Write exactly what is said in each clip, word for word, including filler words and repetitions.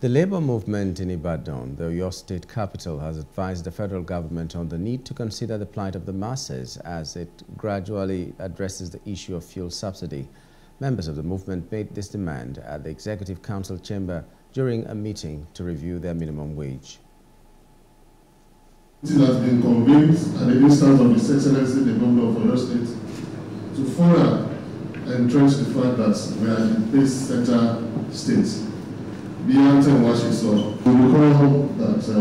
The labor movement in Ibadan, the Oyo State capital, has advised the federal government on the need to consider the plight of the masses as it gradually addresses the issue of fuel subsidy. Members of the movement made this demand at the Executive Council chamber during a meeting to review their minimum wage. It has been convened at the instance of His Excellency the Governor of Oyo State to further entrench the fact that we are in this center state. We recall that uh,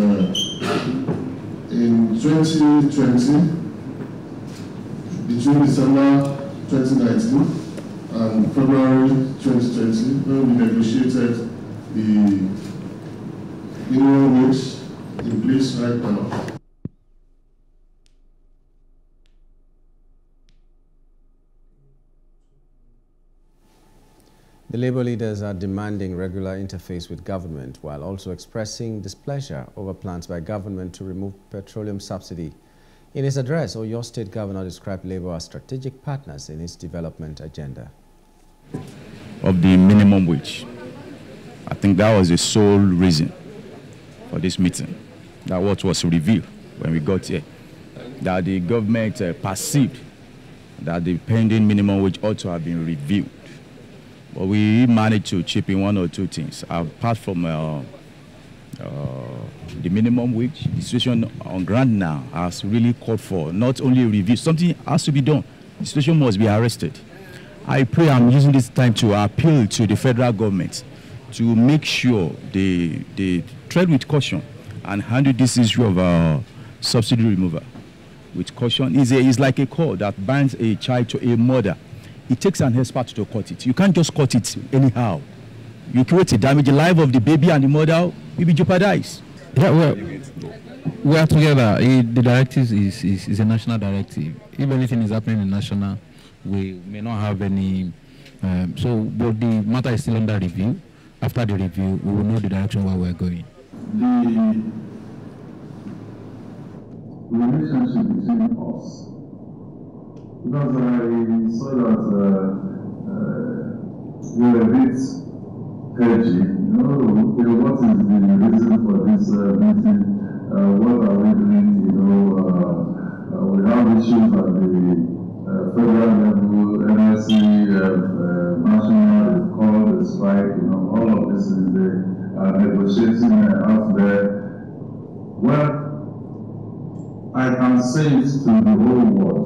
in twenty twenty, between December twenty nineteen and February twenty twenty, when we negotiated the minimum wage in place right now. The labor leaders are demanding regular interface with government while also expressing displeasure over plans by government to remove petroleum subsidy. In his address, Oyo State Governor described labor as strategic partners in his development agenda. Of the minimum wage, I think that was the sole reason for this meeting. That what was revealed when we got here, that the government uh, perceived that the pending minimum wage ought to have been reviewed. But we managed to chip in one or two things. Apart from uh, uh, the minimum wage, the situation on ground now has really called for not only a review, something has to be done. The situation must be arrested. I pray, I'm using this time to appeal to the federal government to make sure they, they tread with caution and handle this issue of uh, subsidy removal with caution. It's, a, it's like a cord that binds a child to a mother. It takes an expert to cut it. You can't just cut it anyhow. You create a damage. The life of the baby and the mother will be jeopardized. Yeah, well, we are together. It, the directive is, is, is a national directive. If anything is happening in national, we may not have any. Um, so, but the matter is still under review. After the review, we will know the direction where we are going. The relationship between us. Because I saw that uh, uh, we were a bit edgy, you know, okay, what is the reason for this uh, meeting, uh, what are we doing, you know, uh, uh, we have issues at the uh, federal level, N L C, uh, uh, national, we've called a strike, you know, all of this is the uh, negotiating uh, out there. Well, I can say it to the whole world,